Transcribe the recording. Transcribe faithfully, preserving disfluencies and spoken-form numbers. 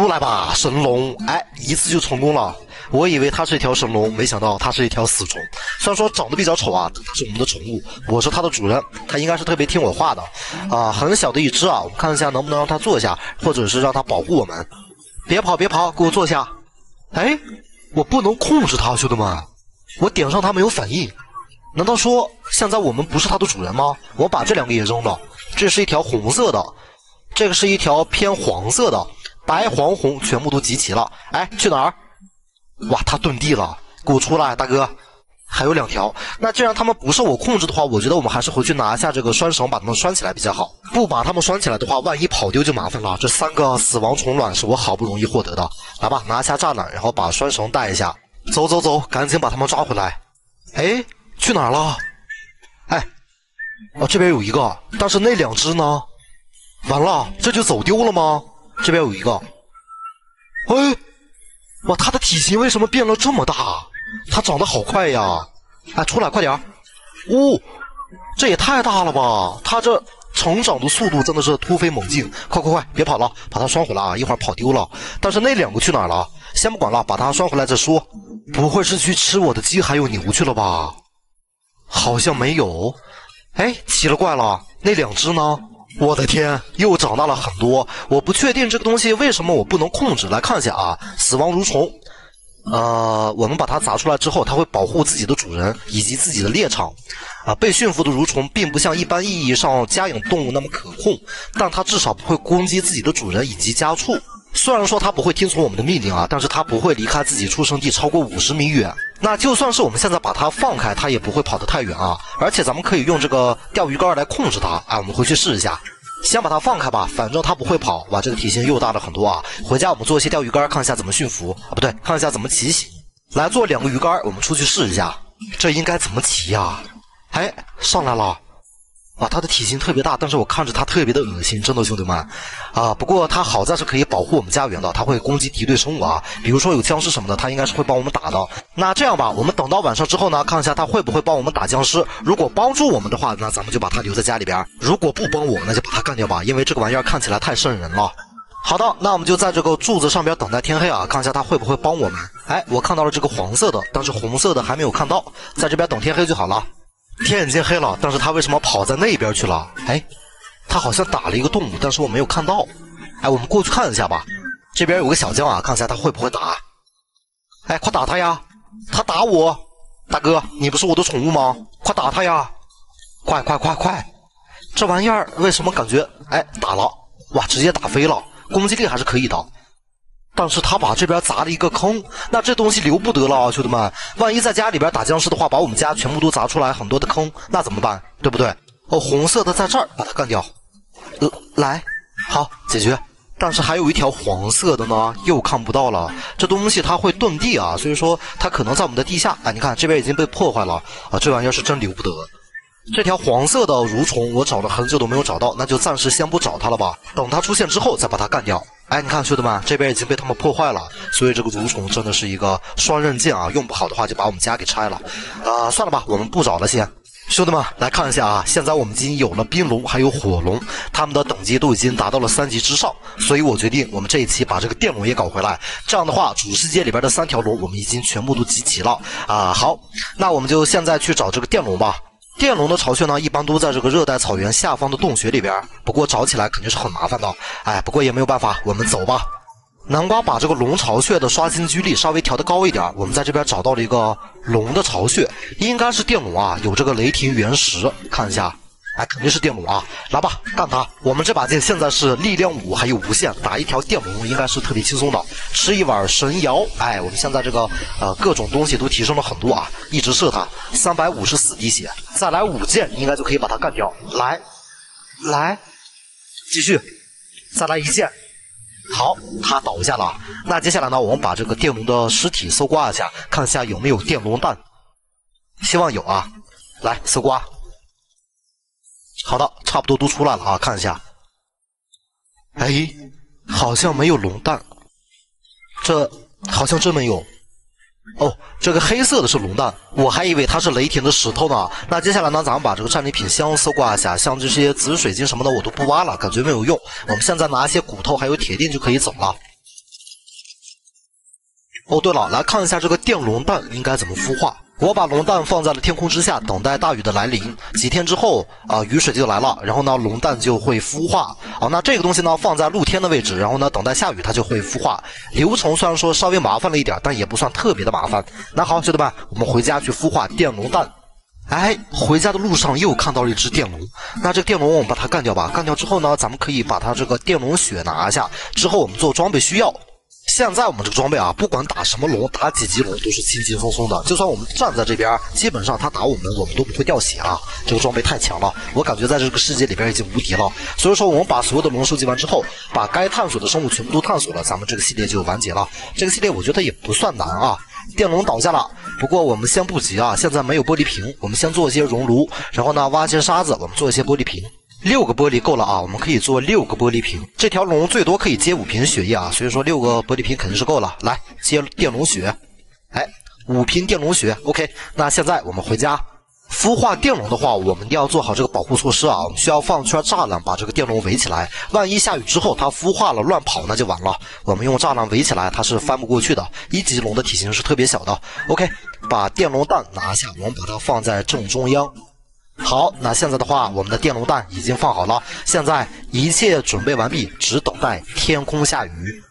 出来吧，神龙！哎，一次就成功了。我以为它是一条神龙，没想到它是一条死虫。虽然说长得比较丑啊，但它是我们的宠物，我是它的主人，它应该是特别听我话的。啊、呃，很小的一只啊，我看一下能不能让它坐下，或者是让它保护我们。别跑，别跑，给我坐下！哎，我不能控制它，兄弟们，我点上它没有反应。 难道说现在我们不是它的主人吗？我把这两个也扔了。这是一条红色的，这个是一条偏黄色的，白黄红全部都集齐了。哎，去哪儿？哇，它遁地了！给我出来，大哥！还有两条。那既然它们不受我控制的话，我觉得我们还是回去拿下这个拴绳，把它们拴起来比较好。不把它们拴起来的话，万一跑丢就麻烦了。这三个死亡虫卵是我好不容易获得的。来吧，拿下栅栏，然后把拴绳带一下。走走走，赶紧把它们抓回来。哎。 去哪儿了？哎，啊，这边有一个，但是那两只呢？完了，这就走丢了吗？这边有一个，哎，哇，它的体型为什么变了这么大？它长得好快呀！哎，出来，快点！哦，这也太大了吧！它这成长的速度真的是突飞猛进！快快快，别跑了，把它拴回来啊！一会儿跑丢了。但是那两个去哪儿了？先不管了，把它拴回来再说。不会是去吃我的鸡还有牛去了吧？ 好像没有，哎，奇了怪了，那两只呢？我的天，又长大了很多。我不确定这个东西为什么我不能控制。来看一下啊，死亡蠕虫，呃，我们把它砸出来之后，它会保护自己的主人以及自己的猎场。啊、呃，被驯服的蠕虫并不像一般意义上家养动物那么可控，但它至少不会攻击自己的主人以及家畜。 虽然说它不会听从我们的命令啊，但是它不会离开自己出生地超过五十米远。那就算是我们现在把它放开，它也不会跑得太远啊。而且咱们可以用这个钓鱼竿来控制它啊。我们回去试一下，先把它放开吧，反正它不会跑。哇，这个体型又大了很多啊。回家我们做一些钓鱼竿，看一下怎么驯服啊，不对，看一下怎么骑行。来做两个鱼竿，我们出去试一下，这应该怎么骑呀？哎，上来了。 啊，它的体型特别大，但是我看着它特别的恶心，真的兄弟们，啊，不过它好在是可以保护我们家园的，它会攻击敌对生物啊，比如说有僵尸什么的，它应该是会帮我们打的。那这样吧，我们等到晚上之后呢，看一下它会不会帮我们打僵尸。如果帮助我们的话，那咱们就把它留在家里边；如果不帮我们，那就把它干掉吧，因为这个玩意儿看起来太瘆人了。好的，那我们就在这个柱子上边等待天黑啊，看一下它会不会帮我们。哎，我看到了这个黄色的，但是红色的还没有看到，在这边等天黑就好了。 天已经黑了，但是他为什么跑在那边去了？哎，他好像打了一个动物，但是我没有看到。哎，我们过去看一下吧。这边有个小将啊，看一下他会不会打。哎，快打他呀！他打我，大哥，你不是我的宠物吗？快打他呀！快快快快！这玩意儿为什么感觉……哎，打了，哇，直接打飞了，攻击力还是可以的。 但是他把这边砸了一个坑，那这东西留不得了啊，兄弟们！万一在家里边打僵尸的话，把我们家全部都砸出来很多的坑，那怎么办？对不对？哦，红色的在这儿，把它干掉。呃，来，好，解决。但是还有一条黄色的呢，又看不到了。这东西它会遁地啊，所以说它可能在我们的地下。哎，你看这边已经被破坏了啊，这玩意儿是真留不得。 这条黄色的蠕虫，我找了很久都没有找到，那就暂时先不找它了吧，等它出现之后再把它干掉。哎，你看，兄弟们，这边已经被他们破坏了，所以这个蠕虫真的是一个双刃剑啊，用不好的话就把我们家给拆了。啊、呃，算了吧，我们不找了先。兄弟们，来看一下啊，现在我们已经有了冰龙还有火龙，它们的等级都已经达到了三级之上，所以我决定我们这一期把这个电龙也搞回来。这样的话，主世界里边的三条龙我们已经全部都集齐了啊、呃。好，那我们就现在去找这个电龙吧。 电龙的巢穴呢，一般都在这个热带草原下方的洞穴里边。不过找起来肯定是很麻烦的，哎，不过也没有办法，我们走吧。南瓜把这个龙巢穴的刷新几率稍微调得高一点，我们在这边找到了一个龙的巢穴，应该是电龙啊，有这个雷霆原石，看一下，哎，肯定是电龙啊，来吧，干它！我们这把剑现在是力量五还有无限，打一条电龙应该是特别轻松的。吃一碗神瑶，哎，我们现在这个呃各种东西都提升了很多啊，一直射它，三百五十四滴血。 再来五件，应该就可以把它干掉。来，来，继续，再来一件。好，它倒下了。那接下来呢，我们把这个电龙的尸体搜刮一下，看一下有没有电龙蛋。希望有啊。来，搜刮。好的，差不多都出来了啊，看一下。哎，好像没有龙蛋，这好像真没有。 哦，这个黑色的是龙蛋，我还以为它是雷霆的石头呢。那接下来呢，咱们把这个战利品箱搜刮一下，像这些紫水晶什么的我都不挖了，感觉没有用。我们现在拿一些骨头还有铁锭就可以走了。哦，对了，来看一下这个电龙蛋应该怎么孵化。我把龙蛋放在了天空之下，等待大雨的来临。几天之后啊、呃，雨水就来了，然后呢，龙蛋就会孵化啊。那这个东西呢，放在露天的位置，然后呢，等待下雨它就会孵化。流程虽然说稍微麻烦了一点，但也不算特别的麻烦。那好，兄弟们，我们回家去孵化电龙蛋。 哎，回家的路上又看到了一只电龙，那这个电龙我们把它干掉吧。干掉之后呢，咱们可以把它这个电龙血拿下，之后我们做装备需要。现在我们这个装备啊，不管打什么龙，打几级龙都是轻轻松松的。就算我们站在这边，基本上它打我们，我们都不会掉血啊。这个装备太强了，我感觉在这个世界里边已经无敌了。所以说，我们把所有的龙收集完之后，把该探索的生物全部都探索了，咱们这个系列就完结了。这个系列我觉得也不算难啊。 电龙倒下了，不过我们先不急啊，现在没有玻璃瓶，我们先做一些熔炉，然后呢挖一些沙子，我们做一些玻璃瓶。六个玻璃够了啊，我们可以做六个玻璃瓶。这条龙最多可以接五瓶血液啊，所以说六个玻璃瓶肯定是够了。来接电龙血，哎，五瓶电龙血 ，OK。那现在我们回家。 孵化电龙的话，我们要做好这个保护措施啊，我们需要放一圈栅栏把这个电龙围起来。万一下雨之后它孵化了乱跑，那就完了。我们用栅栏围起来，它是翻不过去的。一级龙的体型是特别小的。OK， 把电龙蛋拿下，我们把它放在正中央。好，那现在的话，我们的电龙蛋已经放好了，现在一切准备完毕，只等待天空下雨。